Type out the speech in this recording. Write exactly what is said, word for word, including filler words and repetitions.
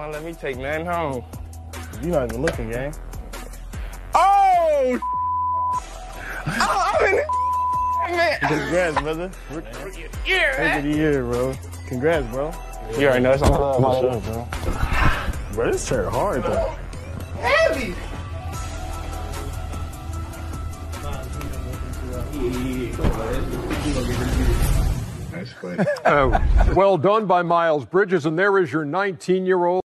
won't let me take nothing home. You're not even looking, gang. Oh! Oh, I'm in the man. Congrats, brother. Rick of the year, man. Rick of the year, bro. Congrats, bro. You already know it's on love, my sure, bro. Bro, this shirt hard, bro. Heavy. That's funny. Uh, well done by Miles Bridges, and there is your nineteen-year-old.